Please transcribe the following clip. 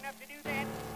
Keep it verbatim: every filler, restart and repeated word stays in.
smart enough to do that.